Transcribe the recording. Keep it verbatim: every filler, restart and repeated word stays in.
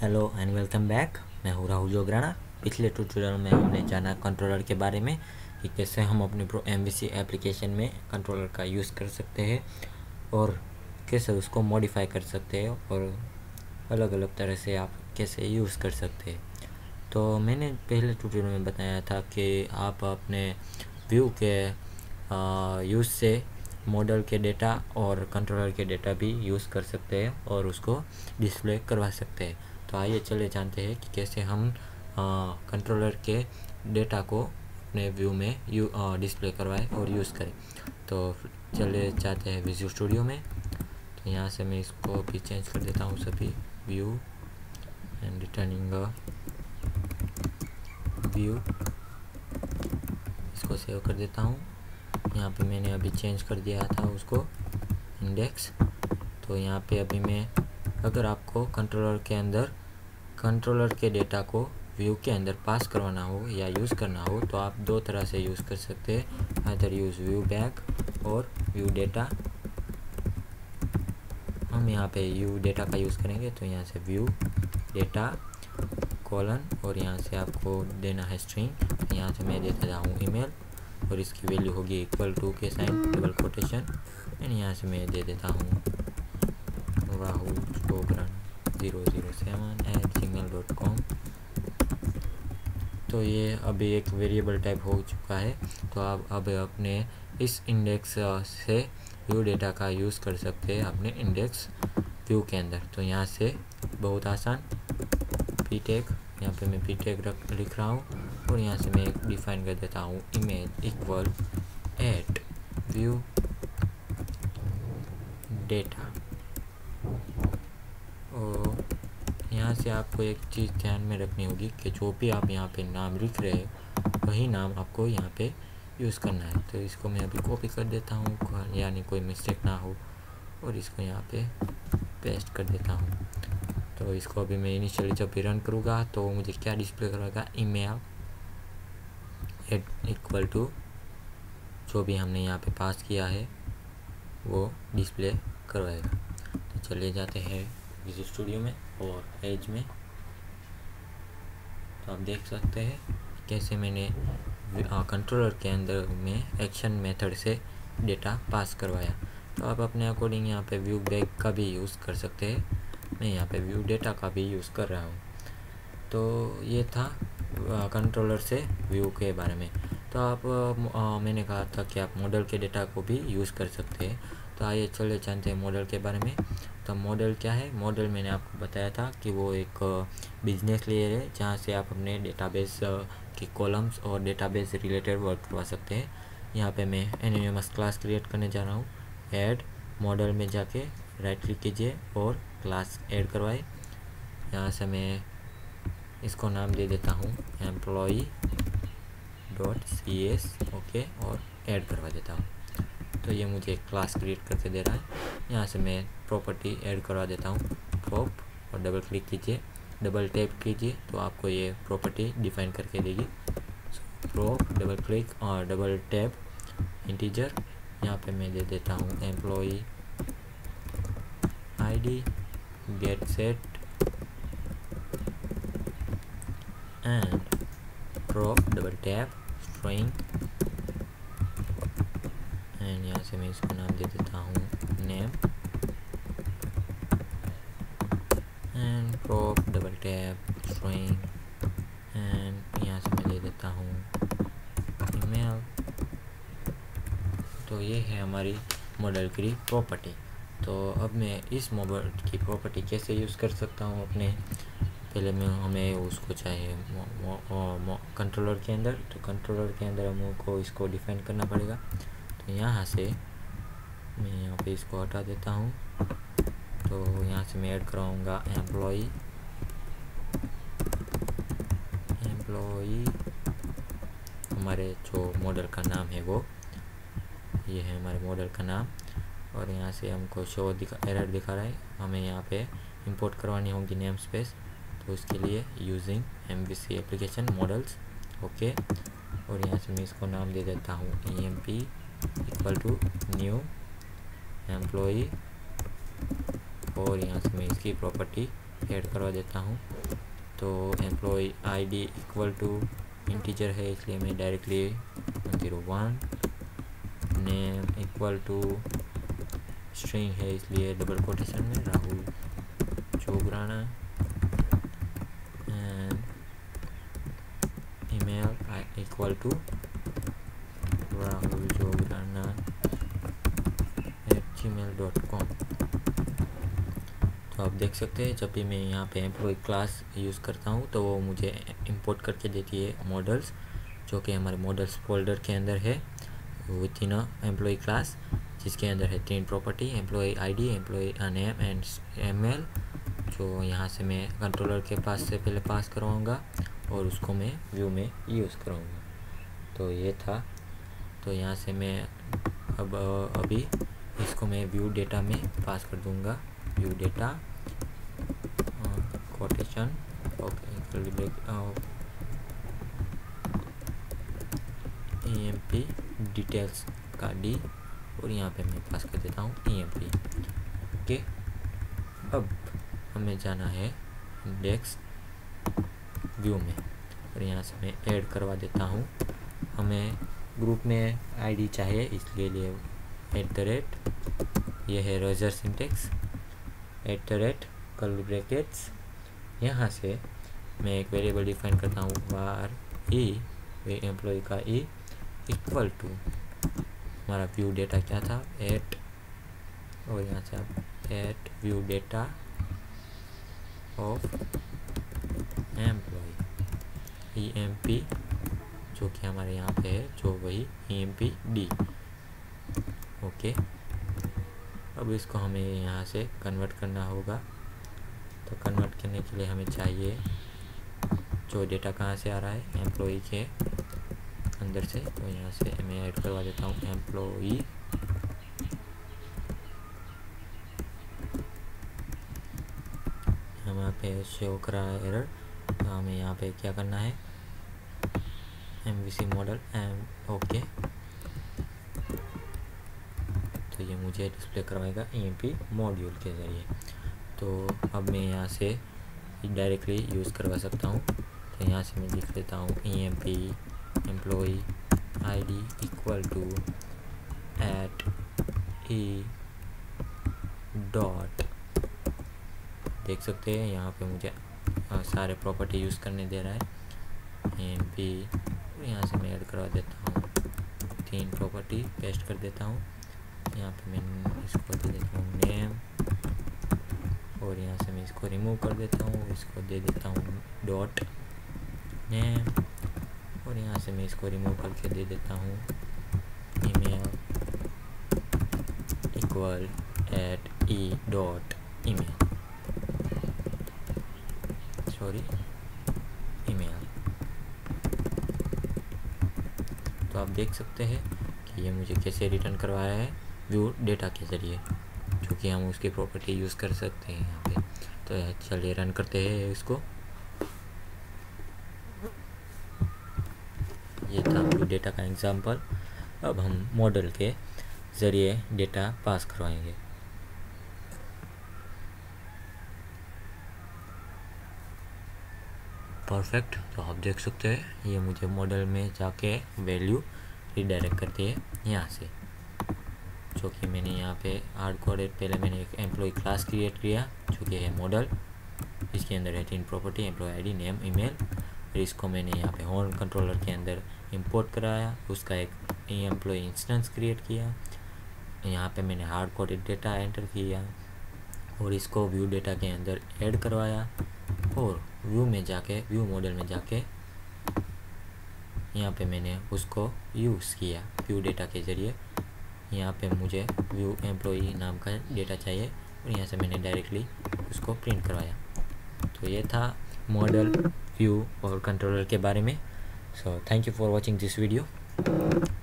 Hello and welcome back. मैं हूँ राहुल जोगराना। पिछले ट्यूटोरियल में हमने जाना कंट्रोलर के बारे में कि कैसे हम अपने एमबीसी एप्लीकेशन में कंट्रोलर का यूज़ कर सकते हैं और कैसे उसको मॉडिफाई कर सकते हैं और अलग अलग तरह से आप कैसे यूज़ कर सकते हैं। तो मैंने पहले ट्यूटोरियल में बताया था कि आप अपने व्यू के यूज़ से मॉडल के डेटा और कंट्रोलर के डेटा भी यूज़ कर सकते हैं और उसको डिस्प्ले करवा सकते हैं। तो आइए चले जानते हैं कि कैसे हम कंट्रोलर के डेटा को अपने व्यू में यू आ, डिस्प्ले करवाएं और यूज़ करें। तो चले जाते हैं विजुअल स्टूडियो में। तो यहाँ से मैं इसको भी चेंज कर देता हूँ सभी व्यू एंड रिटर्निंग व्यू, इसको सेव कर देता हूँ। यहाँ पे मैंने अभी चेंज कर दिया था उसको इंडेक्स। तो यहाँ पे अभी मैं, अगर आपको कंट्रोलर के अंदर कंट्रोलर के डेटा को व्यू के अंदर पास करवाना हो या यूज़ करना हो तो आप दो तरह से यूज़ कर सकते हैं, आइदर यूज़ व्यू बैक और व्यू डेटा। हम यहाँ पे व्यू डेटा का यूज़ करेंगे। तो यहाँ से व्यू डेटा कॉलन और यहाँ से आपको देना है स्ट्रिंग। यहाँ से मैं देता हूँ ईमेल और इसकी वैल्यू होगी इक्वल टू के साइन डबल कोटेशन एंड यहाँ से मैं दे देता हूँ Rahul Jograna zero zero seven at Gmail dot com. तो ये अभी एक वेरिएबल टाइप हो चुका है। तो आप अब अपने इस इंडेक्स से व्यू डेटा का यूज़ कर सकते हैं अपने इंडेक्स व्यू के अंदर। तो यहाँ से बहुत आसान पी टैग, यहाँ पर मैं पी टैग लिख रहा हूँ और यहाँ से मैं डिफाइन कर देता हूँ image equal at view data. और यहाँ से आपको एक चीज़ ध्यान में रखनी होगी कि जो भी आप यहाँ पे नाम लिख रहे हैं वही नाम आपको यहाँ पे यूज़ करना है। तो इसको मैं अभी कॉपी कर देता हूँ यानी कोई मिस्टेक ना हो और इसको यहाँ पे पेस्ट कर देता हूँ। तो इसको अभी मैं इनिशियली जब भी रन करूँगा तो मुझे क्या डिस्प्ले करेगा, ईमेल एट इक्वल टू जो भी हमने यहाँ पर पास किया है वो डिस्प्ले करवाएगा। तो चले जाते हैं विजुअल स्टूडियो में और एज में। तो आप देख सकते हैं कैसे मैंने कंट्रोलर के अंदर में एक्शन मेथड से डेटा पास करवाया। तो आप अपने अकॉर्डिंग यहाँ पे व्यू बैक का भी यूज़ कर सकते हैं। मैं यहाँ पे व्यू डेटा का भी यूज़ कर रहा हूँ। तो ये था कंट्रोलर से व्यू के बारे में। तो आप आ, मैंने कहा था कि आप मॉडल के डेटा को भी यूज़ कर सकते हैं। तो आइए चले जानते हैं मॉडल के बारे में। तो मॉडल क्या है? मॉडल मैंने आपको बताया था कि वो एक बिजनेस लेयर है जहाँ से आप अपने डेटाबेस के कॉलम्स और डेटाबेस रिलेटेड वर्क करवा सकते हैं। यहाँ पे मैं एनोनिमस क्लास क्रिएट करने जा रहा हूँ। ऐड मॉडल में जाके राइट क्लिक कीजिए और क्लास ऐड करवाए। यहाँ से मैं इसको नाम दे देता हूँ employee dot C S, okay, और ऐड करवा देता हूँ। तो ये मुझे क्लास क्रिएट करके दे रहा है। यहाँ से मैं प्रॉपर्टी ऐड करवा देता हूँ प्रॉप और डबल क्लिक कीजिए, डबल टैप कीजिए तो आपको ये प्रॉपर्टी डिफाइन करके देगी। प्रॉप डबल क्लिक और डबल टैप इंटीजर। यहाँ पे मैं दे देता हूँ employee ID get set and prop double tap string and यहाँ से मैं इसको नाम दे देता हूँ name and prop double tap string and यहाँ से मैं दे देता हूँ ईमेल। तो ये है हमारी मॉडल की प्रॉपर्टी। तो अब मैं इस मॉडल की प्रॉपर्टी कैसे यूज़ कर सकता हूँ अपने, पहले मैं हमें उसको चाहिए कंट्रोलर के अंदर। तो कंट्रोलर के अंदर हमको इसको डिफाइन करना पड़ेगा। यहाँ से मैं यहाँ पे इसको हटा देता हूँ। तो यहाँ से मैं ऐड कराऊँगा एम्प्लॉई एम्प्लॉई हमारे जो मॉडल का नाम है वो ये है हमारे मॉडल का नाम। और यहाँ से हमको शो दिखा एरर दिखा रहा है, हमें यहाँ पे इंपोर्ट करवानी होगी नेम स्पेस। तो उसके लिए using MBC application models, okay. और यहाँ से मैं इसको नाम दे देता हूँ E M P equal to new employee और यहाँ से मैं इसकी प्रॉपर्टी ऐड करवा देता हूँ। तो employee ID equal to integer है इसलिए मैं directly zero one, name equal to string है इसलिए डबल कोटेशन में Rahul Jograna, and email equal to Rahul Jograna at Gmail dot com. तो आप देख सकते हैं जब भी मैं यहाँ पे एम्प्लॉय क्लास यूज़ करता हूँ तो वो मुझे इंपोर्ट करके देती है मॉडल्स, जो कि हमारे मॉडल्स फोल्डर के अंदर है विथ इन एम्प्लॉय क्लास, जिसके अंदर है तीन property, employ ID, employee name and email, जो यहाँ से मैं कंट्रोलर के पास से पहले पास करवाऊँगा और उसको मैं व्यू में यूज़ कराऊँगा। तो ये था। तो यहाँ से मैं अब अभी इसको मैं व्यू डेटा में पास कर दूँगा, view data quotation E M P details का डी, और यहाँ पे मैं पास कर देता हूँ ई एम पी। ओके, अब हमें जाना है इंडेक्स व्यू में और यहाँ से मैं ऐड करवा देता हूँ। हमें ग्रुप में आईडी चाहिए इसके लिए एट द रेट, यह है Razor syntax, at the rate curly brackets. यहाँ से मैं एक वेरिएबल डिफाइन करता हूँ वार ई वे एम्प्लॉय का ई इक्वल टू हमारा व्यू डेटा क्या था एट, और यहाँ से आप at view data of employee E M P, जो कि हमारे यहाँ पे है जो वही E M P D. Okay, अब इसको हमें यहाँ से कन्वर्ट करना होगा। तो कन्वर्ट करने के लिए हमें चाहिए जो डेटा कहाँ से आ रहा है एम्प्लॉई के अंदर से, तो यहाँ से मैं ऐड करवा देता हूँ एम्प्लॉई हमारे पे शो कर रहा है एरर। तो हमें यहाँ पे क्या करना है एमबीसी मॉडल एम ओके, तो ये मुझे डिस्प्ले करवाएगा ई मॉड्यूल के ज़रिए। तो अब मैं यहाँ से डायरेक्टली यूज़ करवा सकता हूँ। तो यहाँ से मैं लिख लेता हूँ E M P employee I D equal to at E dot, देख सकते हैं यहाँ पे मुझे सारे प्रॉपर्टी यूज़ करने दे रहा है ई एम पी। यहाँ से मैं ऐड करवा देता हूँ तीन प्रॉपर्टी, पेस्ट कर देता हूँ। यहाँ पे मैं इसको दे देता हूँ नेम, और यहाँ से मैं इसको रिमूव कर देता हूँ, इसको दे देता हूँ डॉट नेम, और यहाँ से मैं इसको रिमूव करके दे देता हूँ email equal at E dot email sorry email. तो आप देख सकते हैं कि ये मुझे कैसे रिटर्न करवाया है व्यू डेटा के ज़रिए, क्योंकि हम उसकी प्रॉपर्टी यूज़ कर सकते हैं यहाँ पे। तो चलिए रन करते हैं इसको। ये था व्यू डेटा का एग्जांपल। अब हम मॉडल के ज़रिए डेटा पास करवाएंगे। परफेक्ट, तो आप देख सकते हैं ये मुझे मॉडल में जाके वैल्यू रिडायरेक्ट करती है यहाँ से, जो कि मैंने यहाँ पे हार्ड कोडेड पहले मैंने एक एम्प्लॉय क्लास क्रिएट किया जो कि है मॉडल, इसके अंदर है तीन property employ ID name email, फिर इसको मैंने यहाँ पे होम कंट्रोलर के अंदर इंपोर्ट कराया, उसका एक एम्प्लॉय इंस्टेंस क्रिएट किया, यहाँ पे मैंने हार्ड कोडेड डेटा एंटर किया और इसको व्यू डेटा के अंदर ऐड करवाया, और व्यू में जाके व्यू मॉडल में जाके यहाँ पे मैंने उसको यूज़ किया व्यू डेटा के ज़रिए। यहाँ पे मुझे व्यू एम्प्लॉई नाम का डेटा चाहिए और यहाँ से मैंने डायरेक्टली उसको प्रिंट करवाया। तो ये था मॉडल, व्यू और कंट्रोलर के बारे में। So thank you for watching this video.